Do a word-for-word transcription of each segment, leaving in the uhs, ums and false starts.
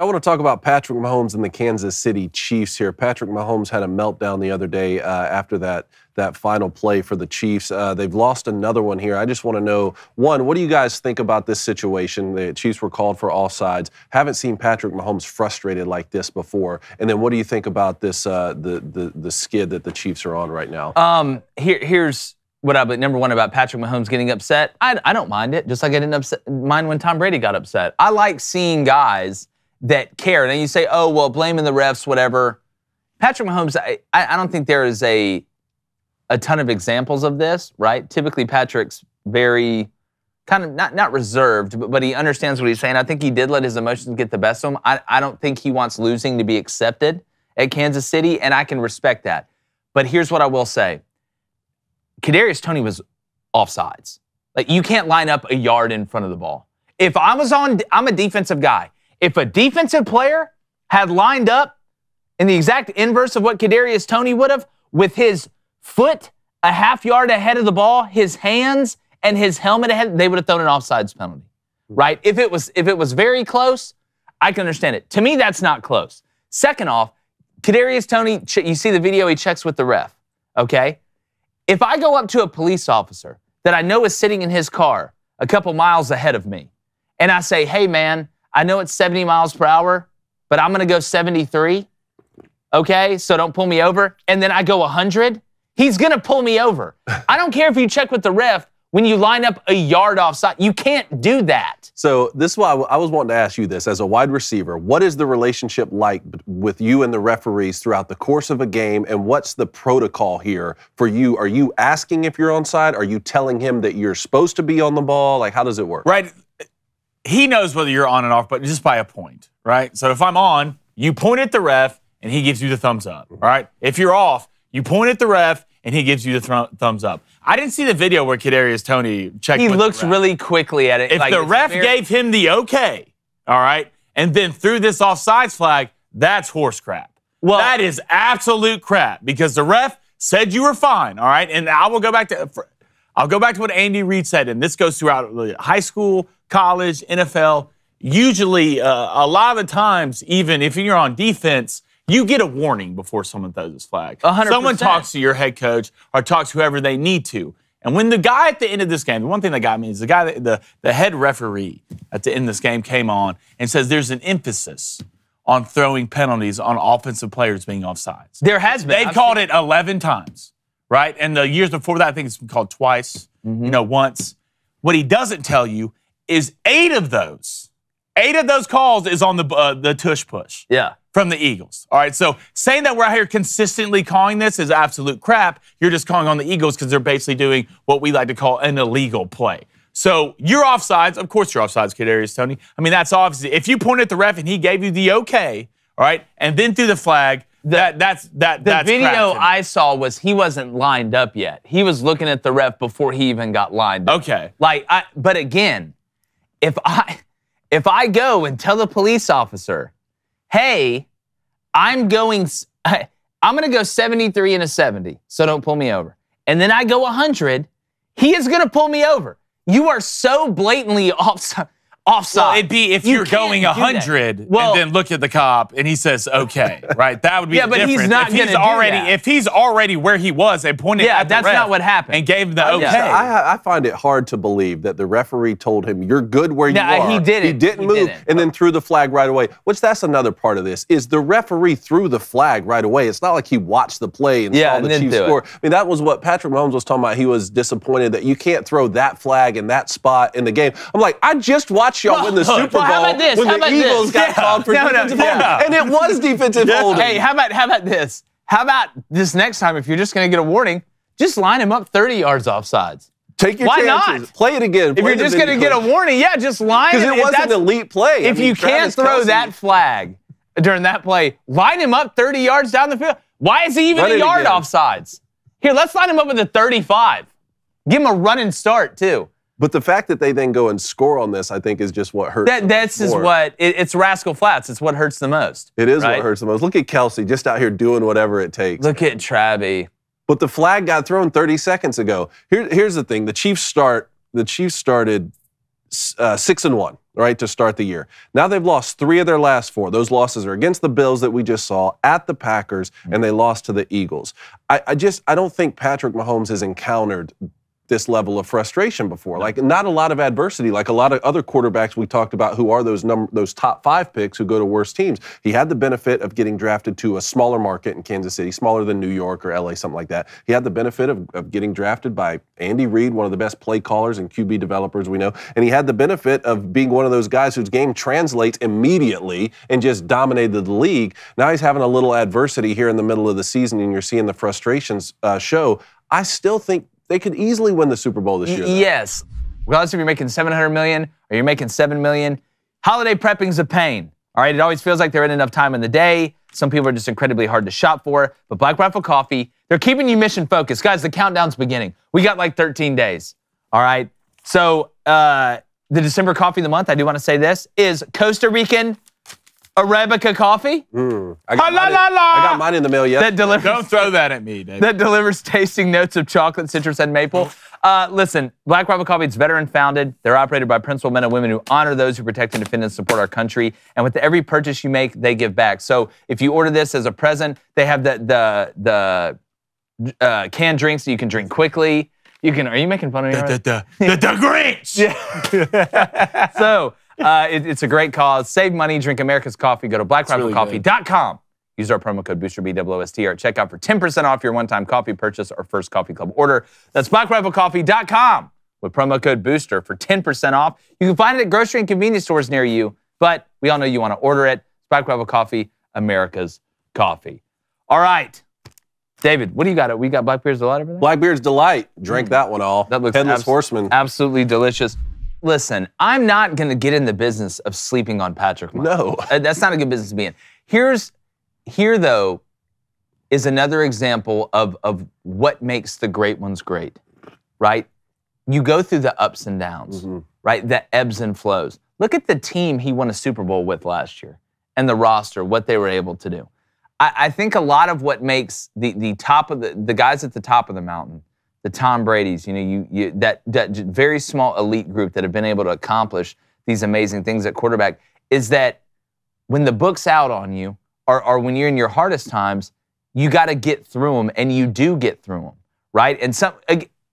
I want to talk about Patrick Mahomes and the Kansas City Chiefs here. Patrick Mahomes had a meltdown the other day uh, after that that final play for the Chiefs. Uh, they've lost another one here. I just want to know, one, what do you guys think about this situation? The Chiefs were called for offsides. Haven't seen Patrick Mahomes frustrated like this before. And then what do you think about this uh, the, the the skid that the Chiefs are on right now? Um, here, here's what I believe, number one, about Patrick Mahomes getting upset. I, I don't mind it, just like I didn't upset, mind when Tom Brady got upset. I like seeing guys that care. And you say, oh, well, blaming the refs, whatever. Patrick Mahomes, I, I don't think there is a a ton of examples of this, right? Typically, Patrick's very kind of not not reserved, but, but he understands what he's saying. I think he did let his emotions get the best of him. I, I don't think he wants losing to be accepted at Kansas City, and I can respect that. But here's what I will say. Kadarius Toney was offsides. Like, you can't line up a yard in front of the ball. If I was on, I'm a defensive guy. If a defensive player had lined up in the exact inverse of what Kadarius Toney would have, with his foot a half yard ahead of the ball, his hands and his helmet ahead, they would have thrown an offsides penalty, right? If it was if it was very close, I can understand it. To me, that's not close. Second off, Kadarius Toney, you see the video, he checks with the ref, okay? If I go up to a police officer that I know is sitting in his car a couple miles ahead of me, and I say, hey, man, I know it's seventy miles per hour, but I'm going to go seventy-three, okay? So don't pull me over. And then I go one hundred. He's going to pull me over. I don't care if you check with the ref when you line up a yard offside. You can't do that. So this is why I was wanting to ask you this. As a wide receiver, what is the relationship like with you and the referees throughout the course of a game, and what's the protocol here for you? Are you asking if you're onside? Are you telling him that you're supposed to be on the ball? Like, how does it work? Right. He knows whether you're on and off, but just by a point, right? So if I'm on, you point at the ref, and he gives you the thumbs up, all right? If you're off, you point at the ref, and he gives you the th thumbs up. I didn't see the video where Kadarius Toney checked with the ref. He looks really quickly at it. If the ref gave him the okay, all right, and then threw this offsides flag, that's horse crap. Well, that is absolute crap, because the ref said you were fine, all right? And I will go back to I'll go back to what Andy Reid said, and this goes throughout high school, college, N F L, usually uh, a lot of the times, even if you're on defense, you get a warning before someone throws this flag. one hundred percent. Someone talks to your head coach or talks to whoever they need to. And when the guy at the end of this game, the one thing that got me is the guy, that, the, the head referee at the end of this game came on and says there's an emphasis on throwing penalties on offensive players being offsides. There has been. They've called it eleven times, right? And the years before that, I think it's been called twice, mm-hmm. you know, once. What he doesn't tell you is eight of those, eight of those calls is on the uh, the tush push. Yeah, from the Eagles. All right, so saying that we're out here consistently calling this is absolute crap. You're just calling on the Eagles because they're basically doing what we like to call an illegal play. So you're offsides. Of course you're offsides, Kadarius Toney. I mean, that's obviously, if you point at the ref and he gave you the okay, all right, and then threw the flag, the, that that's that. The that's video I saw was he wasn't lined up yet. He was looking at the ref before he even got lined up. Okay. Like, I, but again, If I, if I go and tell the police officer, hey, I'm going, I'm going to go seventy-three and a seventy, so don't pull me over. And then I go one hundred, he is going to pull me over. You are so blatantly offside. offside. Well, it'd be if you you're going one hundred well, and then look at the cop and he says, okay, right? That would be yeah, the difference. Yeah, but he's not going to do that. If he's already where he was and pointed yeah, at the ref. Yeah, that's not what happened. And gave the okay. I, I find it hard to believe that the referee told him, you're good where no, you are. He didn't. He didn't he move didn't. and then threw the flag right away. Which, that's another part of this, is the referee threw the flag right away. It's not like he watched the play and yeah, saw and the Chiefs score. It. I mean, that was what Patrick Mahomes was talking about. He was disappointed that you can't throw that flag in that spot in the game. I'm like, I just watched y'all win the Super Bowl well, when the Eagles this? got yeah. called for no, defensive no, holding. Yeah. And it was defensive yeah. holding. Hey, how about, how about this? How about this next time, if you're just going to get a warning, just line him up thirty yards offsides. Take your Why chances. Not? Play it again. Play if you're just going to get a warning, yeah, just line him up. Because it was an elite play. If I mean, you Travis can't throw Kelce. that flag during that play, line him up thirty yards down the field. Why is he even run a yard again. offsides? Here, let's line him up with a thirty-five. Give him a running start, too. But the fact that they then go and score on this, I think, is just what hurts. That that's is what it, it's Rascal Flatts. It's what hurts the most. It is right? what hurts the most. Look at Kelce just out here doing whatever it takes. Look at Travie. But the flag got thrown thirty seconds ago. Here, here's the thing: the Chiefs start. The Chiefs started Uh, six and one, right, to start the year. Now they've lost three of their last four. Those losses are against the Bills that we just saw, at the Packers, and they lost to the Eagles. I, I just, I don't think Patrick Mahomes has encountered this level of frustration before. Like, not a lot of adversity, like a lot of other quarterbacks we talked about who are those number, those top five picks who go to worse teams. He had the benefit of getting drafted to a smaller market in Kansas City, smaller than New York or L A, something like that. He had the benefit of, of getting drafted by Andy Reid, one of the best play callers and Q B developers we know. And he had the benefit of being one of those guys whose game translates immediately and just dominated the league. Now he's having a little adversity here in the middle of the season, and you're seeing the frustrations uh, show. I still think they could easily win the Super Bowl this year. Though. Yes. Regardless if you're making seven hundred million dollars or you're making seven million dollars, holiday prepping's a pain. All right, it always feels like there isn't enough time in the day. Some people are just incredibly hard to shop for. But Black Rifle Coffee, they're keeping you mission focused. Guys, the countdown's beginning. We got like thirteen days. All right. So uh, the December coffee of the month, I do want to say this, is Costa Rican Arabica coffee. Mm, I, got la, in, la, la. I got mine in the mail yesterday. That delivers, Don't throw that at me, Dave. That delivers tasting notes of chocolate, citrus, and maple. Uh, listen, Black Rifle Coffee is veteran-founded. They're operated by principal men and women who honor those who protect and defend and support our country. And with every purchase you make, they give back. So if you order this as a present, they have the the the uh, canned drinks that you can drink quickly. You can. Are you making fun of me? The, the, the, the, the Grinch. Yeah. So. Uh, it, it's a great cause. Save money, drink America's coffee. Go to black rifle coffee dot com. Really Use our promo code Booster B W S T or check out for ten percent off your one-time coffee purchase or first coffee club order. That's black rifle coffee dot com with promo code Booster for ten percent off. You can find it at grocery and convenience stores near you, but we all know you want to order it. Black Rifle Coffee, America's coffee. All right. David, what do you got? We got Blackbeard's Delight over there? Blackbeard's Delight. Drink mm. that one all. That looks Headless abso Horseman. Absolutely delicious. Listen, I'm not going to get in the business of sleeping on Patrick Mahomes. No. Uh, that's not a good business to be in. Here's, here, though, is another example of, of what makes the great ones great, right? You go through the ups and downs, mm-hmm. right? The ebbs and flows. Look at the team he won a Super Bowl with last year and the roster, what they were able to do. I, I think a lot of what makes the, the top of the, the guys at the top of the mountain, the Tom Brady's, you know, you, you that, that very small elite group that have been able to accomplish these amazing things at quarterback, is that when the book's out on you, or, or when you're in your hardest times, you got to get through them, and you do get through them, right? And some,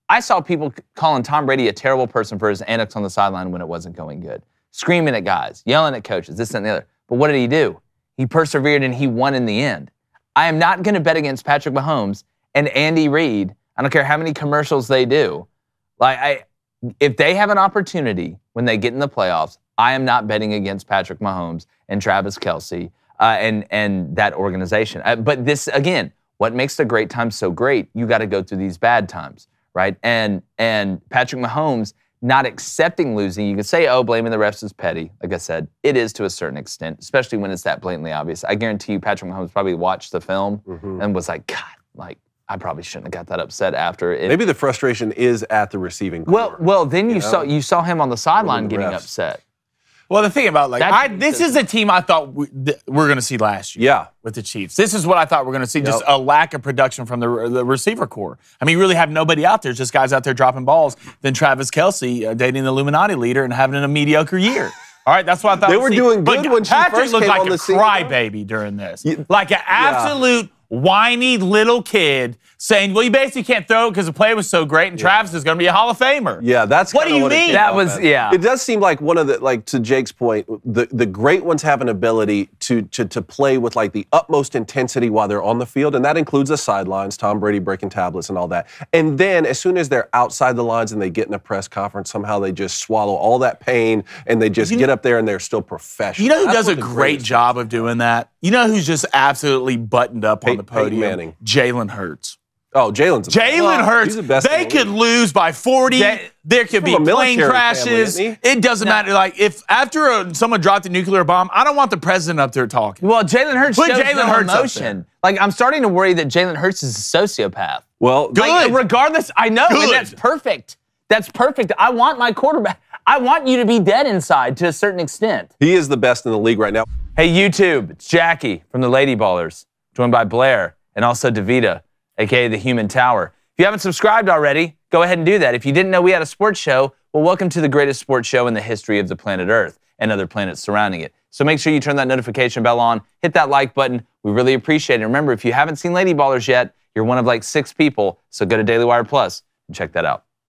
I saw people calling Tom Brady a terrible person for his antics on the sideline when it wasn't going good, screaming at guys, yelling at coaches, this and the other. But what did he do? He persevered, and he won in the end. I am not going to bet against Patrick Mahomes and Andy Reid. I don't care how many commercials they do. Like, I, if they have an opportunity when they get in the playoffs, I am not betting against Patrick Mahomes and Travis Kelce uh, and, and that organization. Uh, but this, again, what makes the great times so great, you got to go through these bad times, right? And, and Patrick Mahomes not accepting losing, you can say, oh, blaming the refs is petty. Like I said, it is to a certain extent, especially when it's that blatantly obvious. I guarantee you Patrick Mahomes probably watched the film mm-hmm. and was like, God, like, I probably shouldn't have got that upset after it. Maybe the frustration is at the receiving corps. Well, well, then you, you know? saw you saw him on the sideline getting refs. upset. Well, the thing about like I, this is a team I thought we, th we're going to see last year. Yeah, with the Chiefs, this is what I thought we're going to see: yep. just a lack of production from the, the receiver corps. I mean, you really have nobody out there; just guys out there dropping balls. Then Travis Kelce uh, dating the Illuminati leader and having a mediocre year. All right, that's what I thought they were see. doing. Good but when Patrick she first looked came like on a crybaby during this, yeah. like an absolute. Yeah. Whiny little kid saying, well, you basically can't throw because the play was so great and yeah. Travis is going to be a Hall of Famer. Yeah, that's what do you what mean? That was, yeah. It does seem like one of the, like to Jake's point, the, the great ones have an ability to, to, to play with like the utmost intensity while they're on the field. And that includes the sidelines, Tom Brady breaking tablets and all that. And then as soon as they're outside the lines and they get in a press conference, somehow they just swallow all that pain and they just you get know, up there and they're still professional. You know who that's does a great job of doing that? You know who's just absolutely buttoned up hey, on the podium? Jalen Hurts. Oh, Jalen's the best. Jalen Hurts. The they could lose by forty. That, there could be plane crashes. Family, it doesn't no. matter. Like if after a, someone dropped a nuclear bomb, I don't want the president up there talking. Well, Jalen Hurts shows no emotion. Like I'm starting to worry that Jalen Hurts is a sociopath. Well, good. Like, regardless, I know, good. and that's perfect. That's perfect. I want my quarterback. I want you to be dead inside to a certain extent. He is the best in the league right now. Hey, YouTube, it's Jackie from the Lady Ballers, joined by Blair and also Davita, a k a the Human Tower. If you haven't subscribed already, go ahead and do that. If you didn't know we had a sports show, Well, welcome to the greatest sports show in the history of the planet Earth and other planets surrounding it. So make sure you turn that notification bell on, hit that like button. We really appreciate it. Remember, if you haven't seen Lady Ballers yet, you're one of like six people, so go to Daily Wire Plus and check that out.